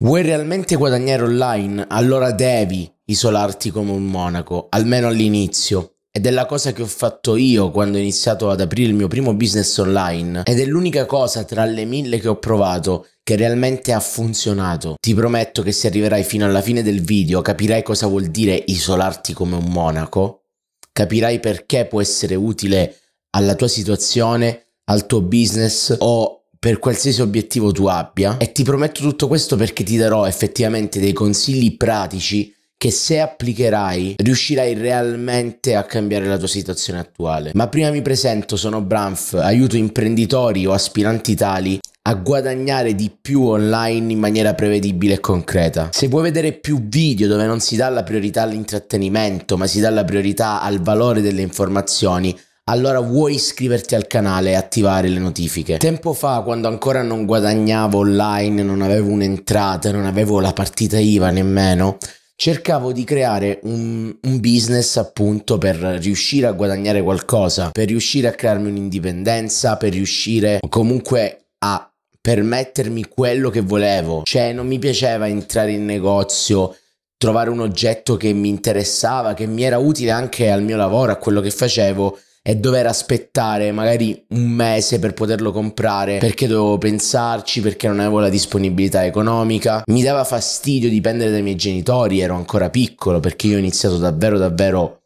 Vuoi realmente guadagnare online? Allora devi isolarti come un monaco, almeno all'inizio. Ed è la cosa che ho fatto io quando ho iniziato ad aprire il mio primo business online. Ed è l'unica cosa tra le mille che ho provato che realmente ha funzionato. Ti prometto che se arriverai fino alla fine del video capirai cosa vuol dire isolarti come un monaco. Capirai perché può essere utile alla tua situazione, al tuo business o per qualsiasi obiettivo tu abbia, e ti prometto tutto questo perché ti darò effettivamente dei consigli pratici che, se applicherai, riuscirai realmente a cambiare la tua situazione attuale. Ma prima mi presento, sono Branf, aiuto imprenditori o aspiranti tali a guadagnare di più online in maniera prevedibile e concreta. Se vuoi vedere più video dove non si dà la priorità all'intrattenimento ma si dà la priorità al valore delle informazioni, allora vuoi iscriverti al canale e attivare le notifiche. Tempo fa, quando ancora non guadagnavo online, non avevo un'entrata, non avevo la partita IVA nemmeno, cercavo di creare un business appunto per riuscire a guadagnare qualcosa, per riuscire a crearmi un'indipendenza, per riuscire comunque a permettermi quello che volevo. Cioè, non mi piaceva entrare in negozio, trovare un oggetto che mi interessava, che mi era utile anche al mio lavoro, a quello che facevo, e dover aspettare magari un mese per poterlo comprare perché dovevo pensarci, perché non avevo la disponibilità economica. Mi dava fastidio dipendere dai miei genitori, ero ancora piccolo perché io ho iniziato davvero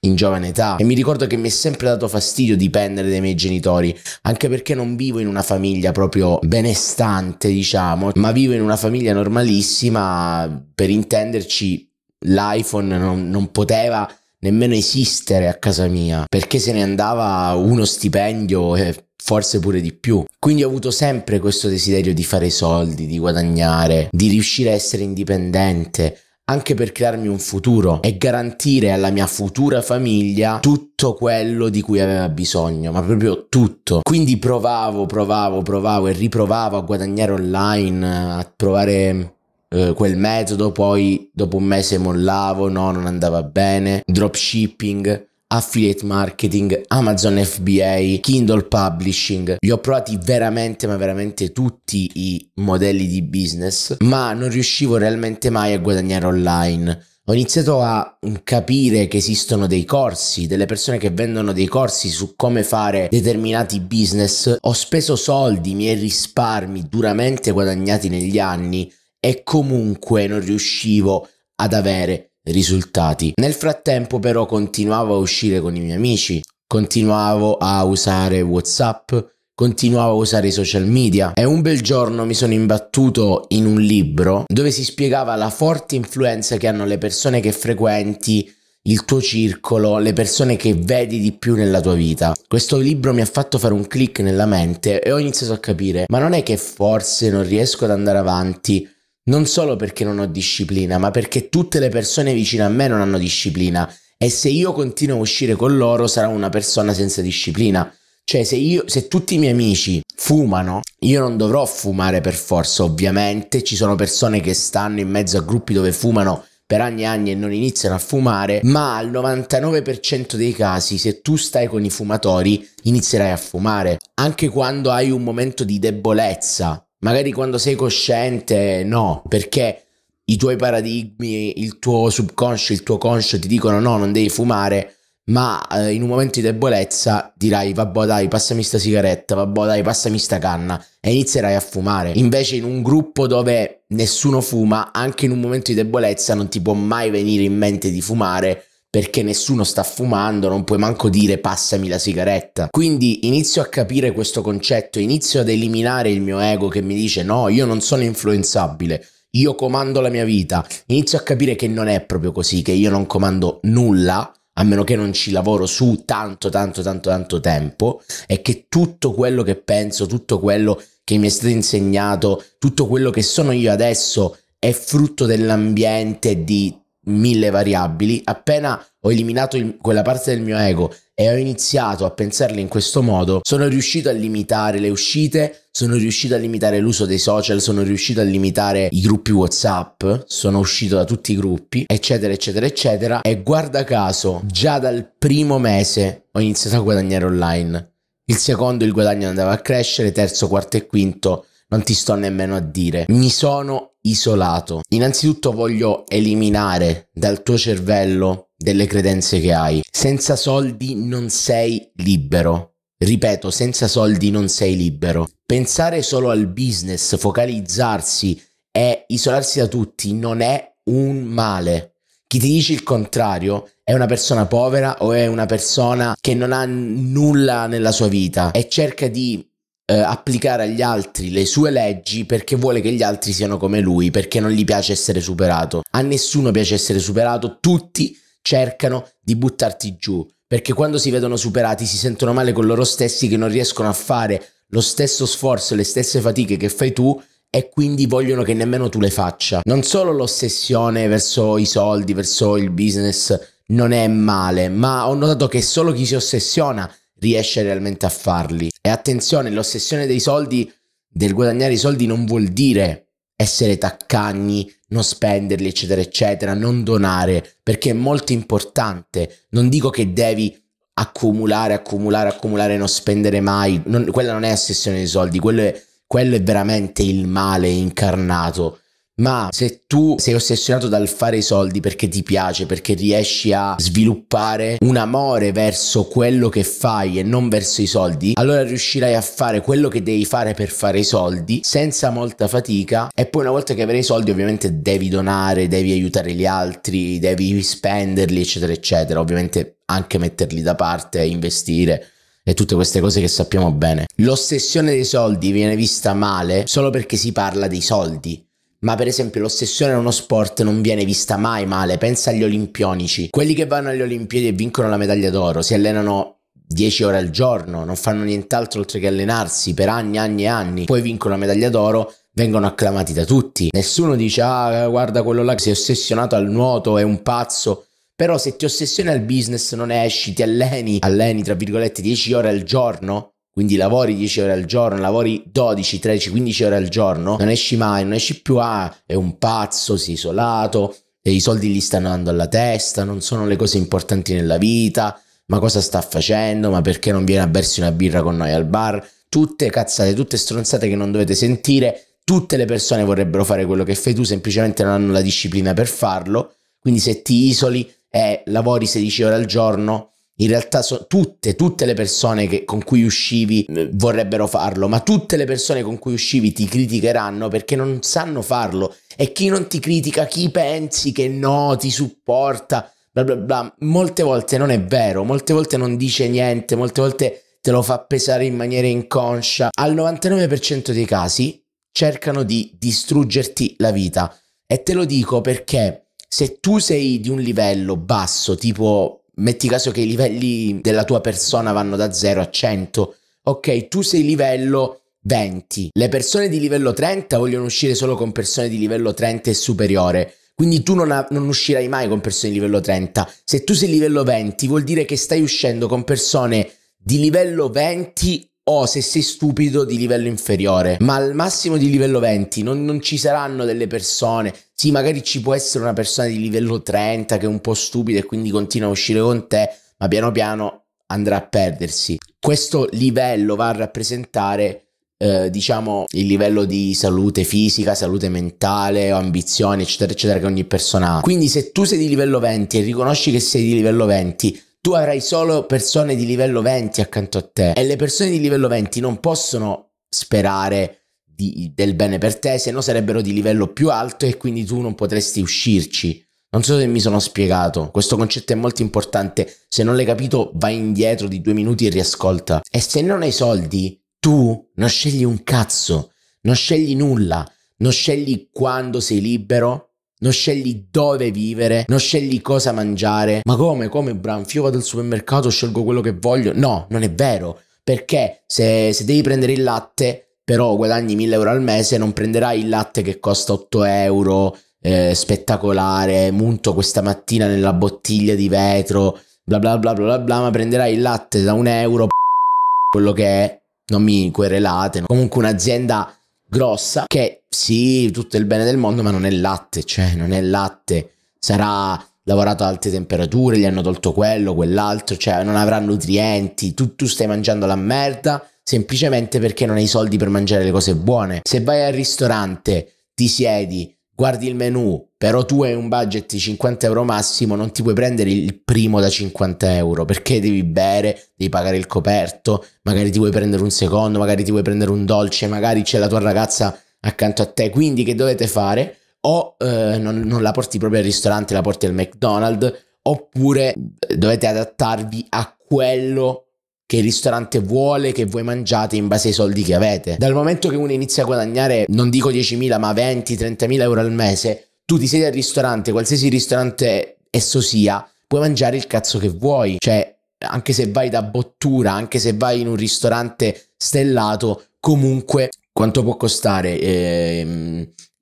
in giovane età, e mi ricordo che mi è sempre dato fastidio dipendere dai miei genitori, anche perché non vivo in una famiglia proprio benestante, diciamo, ma vivo in una famiglia normalissima. Per intenderci, l'iPhone non poteva nemmeno esistere a casa mia, perché se ne andava uno stipendio e forse pure di più. Quindi ho avuto sempre questo desiderio di fare soldi, di guadagnare, di riuscire a essere indipendente, anche per crearmi un futuro e garantire alla mia futura famiglia tutto quello di cui aveva bisogno, ma proprio tutto. Quindi provavo e riprovavo a guadagnare online, a provare quel metodo, poi dopo un mese mollavo, non andava bene. Dropshipping, affiliate marketing, Amazon FBA, Kindle publishing, li ho provati veramente veramente tutti i modelli di business, ma non riuscivo realmente mai a guadagnare online. Ho iniziato a capire che esistono dei corsi, delle persone che vendono dei corsi su come fare determinati business. Ho speso soldi, miei risparmi duramente guadagnati negli anni, e comunque non riuscivo ad avere risultati. Nel frattempo però continuavo a uscire con i miei amici, continuavo a usare WhatsApp, continuavo a usare i social media, e un bel giorno mi sono imbattuto in un libro dove si spiegava la forte influenza che hanno le persone che frequenti, il tuo circolo, le persone che vedi di più nella tua vita. Questo libro mi ha fatto fare un click nella mente e ho iniziato a capire, ma non è che forse non riesco ad andare avanti non solo perché non ho disciplina, ma perché tutte le persone vicine a me non hanno disciplina, e se io continuo a uscire con loro sarò una persona senza disciplina. Cioè, se tutti i miei amici fumano, io non dovrò fumare per forza. Ovviamente ci sono persone che stanno in mezzo a gruppi dove fumano per anni e anni e non iniziano a fumare, ma al 99% dei casi, se tu stai con i fumatori, inizierai a fumare. Anche quando hai un momento di debolezza, magari quando sei cosciente, no, perché i tuoi paradigmi, il tuo subconscio, il tuo conscio ti dicono no, non devi fumare, ma in un momento di debolezza dirai vabbè dai, passami sta sigaretta, vabbè dai, passami sta canna, e inizierai a fumare. Invece in un gruppo dove nessuno fuma, anche in un momento di debolezza non ti può mai venire in mente di fumare, perché nessuno sta fumando, non puoi manco dire passami la sigaretta. Quindi inizio a capire questo concetto, inizio ad eliminare il mio ego che mi dice no, io non sono influenzabile, io comando la mia vita. Inizio a capire che non è proprio così, che io non comando nulla, a meno che non ci lavoro su tanto tempo, e che tutto quello che penso, tutto quello che mi è stato insegnato, tutto quello che sono io adesso è frutto dell'ambiente, di mille variabili. Appena ho eliminato quella parte del mio ego e ho iniziato a pensarle in questo modo, sono riuscito a limitare le uscite, sono riuscito a limitare l'uso dei social, sono riuscito a limitare i gruppi WhatsApp, sono uscito da tutti i gruppi, eccetera, e guarda caso già dal primo mese ho iniziato a guadagnare online. Il secondo il guadagno andava a crescere, terzo, quarto e quinto non ti sto nemmeno a dire. Mi sono isolato. Innanzitutto voglio eliminare dal tuo cervello delle credenze che hai. Senza soldi non sei libero. Ripeto, senza soldi non sei libero. Pensare solo al business, focalizzarsi e isolarsi da tutti non è un male. Chi ti dice il contrario è una persona povera o è una persona che non ha nulla nella sua vita e cerca di applicare agli altri le sue leggi perché vuole che gli altri siano come lui, perché non gli piace essere superato. A nessuno piace essere superato, tutti cercano di buttarti giù, perché quando si vedono superati si sentono male con loro stessi che non riescono a fare lo stesso sforzo, le stesse fatiche che fai tu, e quindi vogliono che nemmeno tu le faccia. Non solo l'ossessione verso i soldi, verso il business non è male, ma ho notato che solo chi si ossessiona riesce realmente a farli. E attenzione, l'ossessione dei soldi, del guadagnare i soldi, non vuol dire essere taccagni, non spenderli eccetera eccetera, non donare, perché è molto importante. Non dico che devi accumulare e non spendere mai, quella non è ossessione dei soldi, quello è veramente il male incarnato. Ma se tu sei ossessionato dal fare i soldi perché ti piace, perché riesci a sviluppare un amore verso quello che fai e non verso i soldi, allora riuscirai a fare quello che devi fare per fare i soldi senza molta fatica. E poi, una volta che avrai i soldi, ovviamente devi donare, devi aiutare gli altri, devi spenderli eccetera eccetera, ovviamente anche metterli da parte, investire e tutte queste cose che sappiamo bene. L'ossessione dei soldi viene vista male solo perché si parla dei soldi, ma per esempio l'ossessione a uno sport non viene vista mai male. Pensa agli olimpionici, quelli che vanno alle Olimpiadi e vincono la medaglia d'oro, si allenano 10 ore al giorno, non fanno nient'altro oltre che allenarsi per anni e anni, poi vincono la medaglia d'oro, vengono acclamati da tutti. Nessuno dice: ah, guarda quello là che si è ossessionato al nuoto, è un pazzo. Però se ti ossessioni al business, non esci, ti alleni tra virgolette 10 ore al giorno, quindi lavori 10 ore al giorno, lavori 12, 13, 15 ore al giorno, non esci mai, non esci più. Ah, è un pazzo, si è isolato, e i soldi gli stanno andando alla testa, non sono le cose importanti nella vita, ma cosa sta facendo, ma perché non viene a bersi una birra con noi al bar? Tutte cazzate, tutte stronzate che non dovete sentire. Tutte le persone vorrebbero fare quello che fai tu, semplicemente non hanno la disciplina per farlo. Quindi se ti isoli e lavori 16 ore al giorno, in realtà tutte le persone con cui uscivi vorrebbero farlo, ma tutte le persone con cui uscivi ti criticheranno perché non sanno farlo. E chi non ti critica, chi pensi che no, ti supporta, bla bla bla, molte volte non è vero, molte volte non dice niente, molte volte te lo fa pesare in maniera inconscia. Al 99% dei casi cercano di distruggerti la vita, e te lo dico perché se tu sei di un livello basso, tipo metti caso che i livelli della tua persona vanno da 0 a 100, ok, tu sei livello 20, le persone di livello 30 vogliono uscire solo con persone di livello 30 e superiore, quindi tu non uscirai mai con persone di livello 30. Se tu sei livello 20 vuol dire che stai uscendo con persone di livello 20 o, se sei stupido, di livello inferiore, ma al massimo di livello 20 non ci saranno delle persone. Sì, magari ci può essere una persona di livello 30 che è un po' stupida e quindi continua a uscire con te, ma piano piano andrà a perdersi. Questo livello va a rappresentare, diciamo, il livello di salute fisica, salute mentale o ambizioni, eccetera, eccetera, che ogni persona ha. Quindi se tu sei di livello 20 e riconosci che sei di livello 20, tu avrai solo persone di livello 20 accanto a te, e le persone di livello 20 non possono sperare del bene per te, se no sarebbero di livello più alto e quindi tu non potresti uscirci. Non so se mi sono spiegato, questo concetto è molto importante. Se non l'hai capito, vai indietro di 2 minuti e riascolta. E se non hai soldi, tu non scegli un cazzo, non scegli nulla, non scegli quando sei libero, non scegli dove vivere, non scegli cosa mangiare. Ma come Branf, io vado al supermercato, scelgo quello che voglio? No, non è vero, perché se devi prendere il latte, però guadagni 1.000 euro al mese, non prenderai il latte che costa 8 euro, spettacolare, munto questa mattina nella bottiglia di vetro, bla bla bla bla bla bla, ma prenderai il latte da 1 euro, quello che è, non mi querelate, comunque un'azienda grossa che sì, tutto il bene del mondo, ma non è latte, cioè non è latte, sarà lavorato ad alte temperature, gli hanno tolto quello, quell'altro, cioè non avrà nutrienti, tu stai mangiando la merda semplicemente perché non hai soldi per mangiare le cose buone. Se vai al ristorante, ti siedi, guardi il menu, però tu hai un budget di 50 euro massimo, non ti puoi prendere il primo da 50 euro, perché devi bere, devi pagare il coperto, magari ti vuoi prendere un secondo, magari ti vuoi prendere un dolce, magari c'è la tua ragazza accanto a te, quindi che dovete fare? O non la porti proprio al ristorante, la porti al McDonald's, oppure dovete adattarvi a quello che il ristorante vuole, che voi mangiate in base ai soldi che avete. Dal momento che uno inizia a guadagnare, non dico 10.000, ma 20-30.000 euro al mese, tu ti siedi al ristorante, qualsiasi ristorante esso sia, puoi mangiare il cazzo che vuoi. Cioè, anche se vai da bottura, anche se vai in un ristorante stellato, comunque quanto può costare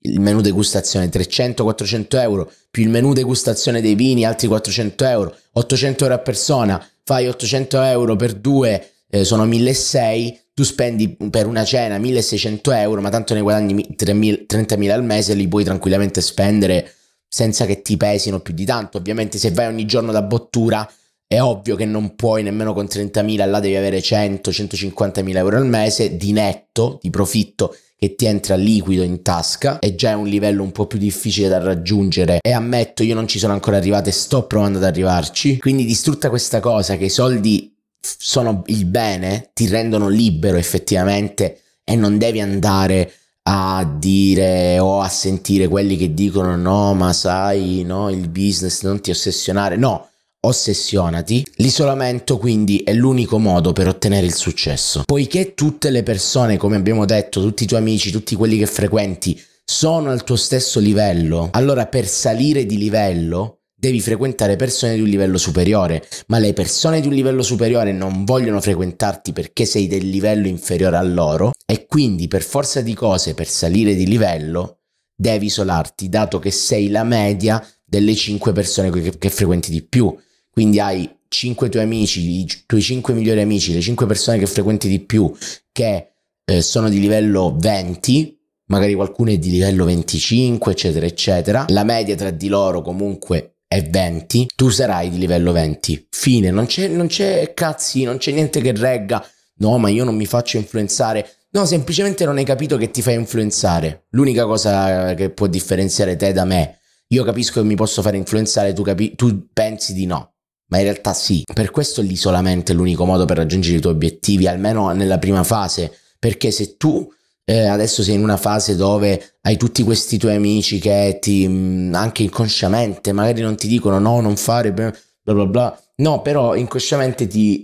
il menù degustazione? 300-400 euro, più il menù degustazione dei vini, altri 400 euro, 800 euro a persona. Fai 800 euro per due, sono 1.600, tu spendi per una cena 1.600 euro, ma tanto ne guadagni 30.000 al mese, li puoi tranquillamente spendere senza che ti pesino più di tanto. Ovviamente se vai ogni giorno da bottura è ovvio che non puoi nemmeno con 30.000, là devi avere 100-150.000 euro al mese di netto, di profitto, che ti entra liquido in tasca. È già un livello un po' più difficile da raggiungere, e ammetto io non ci sono ancora arrivato e sto provando ad arrivarci. Quindi distrutta questa cosa che i soldi sono il bene, ti rendono libero effettivamente, e non devi andare a dire o a sentire quelli che dicono no ma sai, no il business, non ti ossessionare. No, ossessionati. L'isolamento quindi è l'unico modo per ottenere il successo, poiché tutte le persone, come abbiamo detto, tutti i tuoi amici, tutti quelli che frequenti sono al tuo stesso livello. Allora per salire di livello devi frequentare persone di un livello superiore, ma le persone di un livello superiore non vogliono frequentarti perché sei del livello inferiore a loro, e quindi per forza di cose per salire di livello devi isolarti, dato che sei la media delle 5 persone che frequenti di più. Quindi hai 5 tuoi amici, i tuoi 5 migliori amici, le 5 persone che frequenti di più che sono di livello 20, magari qualcuno è di livello 25, eccetera, eccetera. La media tra di loro comunque è 20, tu sarai di livello 20. Fine, non c'è cazzi, non c'è niente che regga. No, ma io non mi faccio influenzare. No, semplicemente non hai capito che ti fai influenzare. L'unica cosa che può differenziare te da me. Io capisco che mi posso fare influenzare, tu pensi di no. Ma in realtà sì. Per questo l'isolamento è l'unico modo per raggiungere i tuoi obiettivi, almeno nella prima fase, perché se tu adesso sei in una fase dove hai tutti questi tuoi amici che ti anche inconsciamente magari non ti dicono no, non fare bla bla bla, no, però inconsciamente ti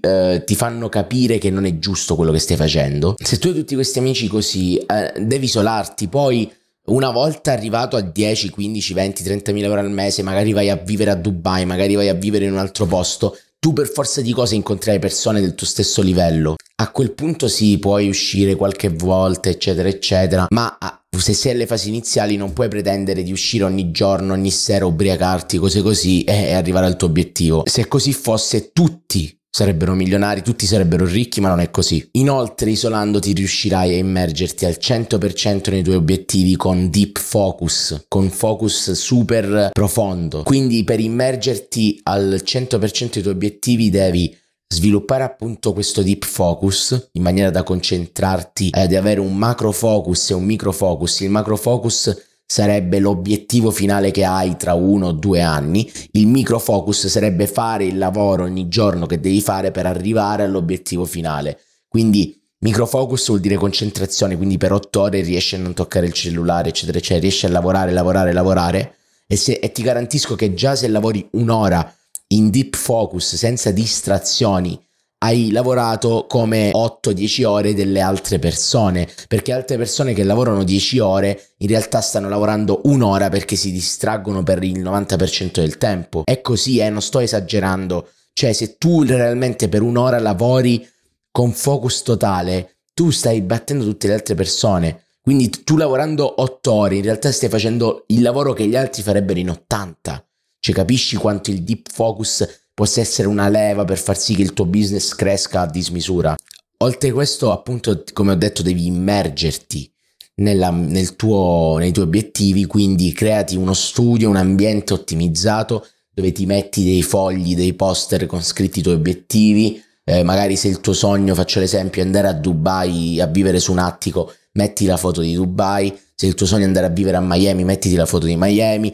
fanno capire che non è giusto quello che stai facendo. Se tu hai tutti questi amici così, devi isolarti. Poi una volta arrivato a 10, 15, 20, 30.000 euro al mese, magari vai a vivere a Dubai, magari vai a vivere in un altro posto, tu per forza di cose incontrerai persone del tuo stesso livello. A quel punto sì, puoi uscire qualche volta, eccetera, eccetera, ma se sei alle fasi iniziali non puoi pretendere di uscire ogni giorno, ogni sera, ubriacarti, cose così, e arrivare al tuo obiettivo. Se così fosse, tutti sarebbero milionari, tutti sarebbero ricchi, ma non è così. Inoltre, isolandoti, riuscirai a immergerti al 100% nei tuoi obiettivi con deep focus, con focus super profondo. Quindi per immergerti al 100% dei tuoi obiettivi devi sviluppare appunto questo deep focus, in maniera da concentrarti ad avere un macro focus e un micro focus. Il macro focus sarebbe l'obiettivo finale che hai tra 1 o 2 anni, il micro focus sarebbe fare il lavoro ogni giorno che devi fare per arrivare all'obiettivo finale. Quindi micro focus vuol dire concentrazione, quindi per 8 ore riesci a non toccare il cellulare, eccetera, eccetera, riesci a lavorare e ti garantisco che già se lavori un'ora in deep focus senza distrazioni hai lavorato come 8-10 ore delle altre persone, perché altre persone che lavorano 10 ore in realtà stanno lavorando un'ora perché si distraggono per il 90% del tempo. È così, non sto esagerando. Cioè se tu realmente per un'ora lavori con focus totale, tu stai battendo tutte le altre persone. Quindi tu lavorando 8 ore in realtà stai facendo il lavoro che gli altri farebbero in 80. Cioè capisci quanto il deep focus possa essere una leva per far sì che il tuo business cresca a dismisura. Oltre a questo, appunto, come ho detto, devi immergerti nei tuoi obiettivi, quindi creati uno studio, un ambiente ottimizzato dove ti metti dei fogli, dei poster con scritti i tuoi obiettivi, magari se il tuo sogno, faccio l'esempio, andare a Dubai a vivere su un attico, metti la foto di Dubai, se il tuo sogno è andare a vivere a Miami, mettiti la foto di Miami,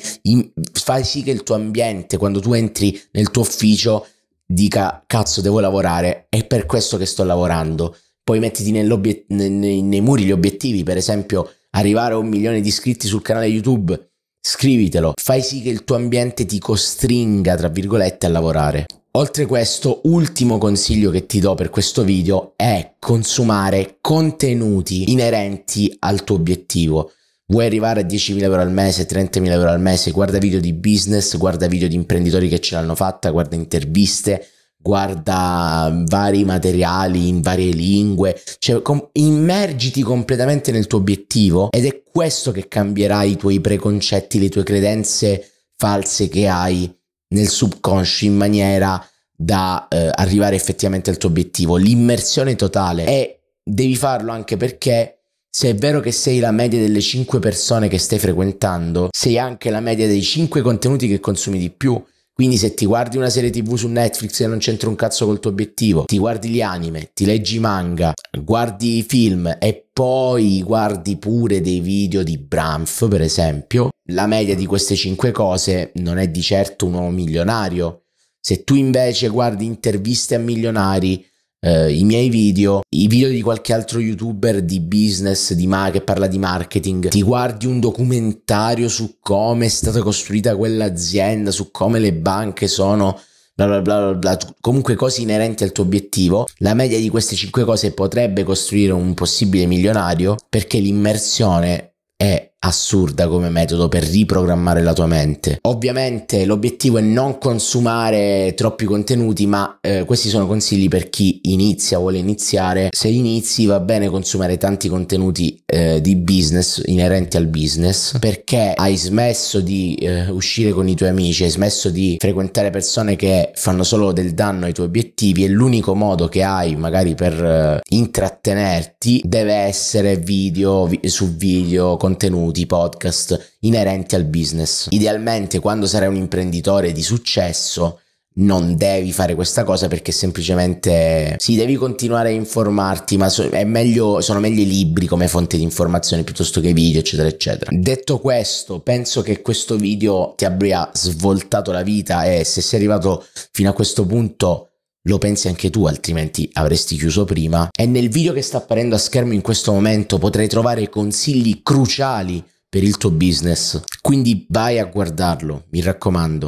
fai sì che il tuo ambiente, quando tu entri nel tuo ufficio, dica cazzo devo lavorare, è per questo che sto lavorando. Poi mettiti nei muri gli obiettivi, per esempio arrivare a 1 milione di iscritti sul canale YouTube, scrivitelo, fai sì che il tuo ambiente ti costringa, tra virgolette, a lavorare. Oltre questo, ultimo consiglio che ti do per questo video è consumare contenuti inerenti al tuo obiettivo. Vuoi arrivare a 10.000 euro al mese, 30.000 euro al mese? Guarda video di business, guarda video di imprenditori che ce l'hanno fatta, guarda interviste, guarda vari materiali in varie lingue, cioè immergiti completamente nel tuo obiettivo, ed è questo che cambierà i tuoi preconcetti, le tue credenze false che hai nel subconscio, in maniera da arrivare effettivamente al tuo obiettivo. L'immersione totale, e devi farlo anche perché se è vero che sei la media delle 5 persone che stai frequentando, sei anche la media dei 5 contenuti che consumi di più. Quindi se ti guardi una serie TV su Netflix e non c'entra un cazzo col tuo obiettivo, ti guardi gli anime, ti leggi manga, guardi i film e poi guardi pure dei video di Branf, per esempio, la media di queste 5 cose non è di certo un uomo milionario. Se tu invece guardi interviste a milionari, i miei video, i video di qualche altro youtuber di business, che parla di marketing, ti guardi un documentario su come è stata costruita quell'azienda, su come le banche sono bla bla bla bla bla, comunque cose inerenti al tuo obiettivo, la media di queste 5 cose potrebbe costruire un possibile milionario, perché l'immersione è assurda come metodo per riprogrammare la tua mente. Ovviamente l'obiettivo è non consumare troppi contenuti, ma questi sono consigli per chi inizia, vuole iniziare. Se inizi va bene consumare tanti contenuti di business, inerenti al business, perché hai smesso di uscire con i tuoi amici, hai smesso di frequentare persone che fanno solo del danno ai tuoi obiettivi, e l'unico modo che hai magari per intrattenerti deve essere video su video, contenuti, podcast inerenti al business. Idealmente, quando sarai un imprenditore di successo, non devi fare questa cosa, perché semplicemente sì, devi continuare a informarti, ma sono meglio i libri come fonte di informazione piuttosto che i video, eccetera eccetera. Detto questo, penso che questo video ti abbia svoltato la vita, e se sei arrivato fino a questo punto lo pensi anche tu, altrimenti avresti chiuso prima. E nel video che sta apparendo a schermo in questo momento potrai trovare consigli cruciali per il tuo business, quindi vai a guardarlo, mi raccomando.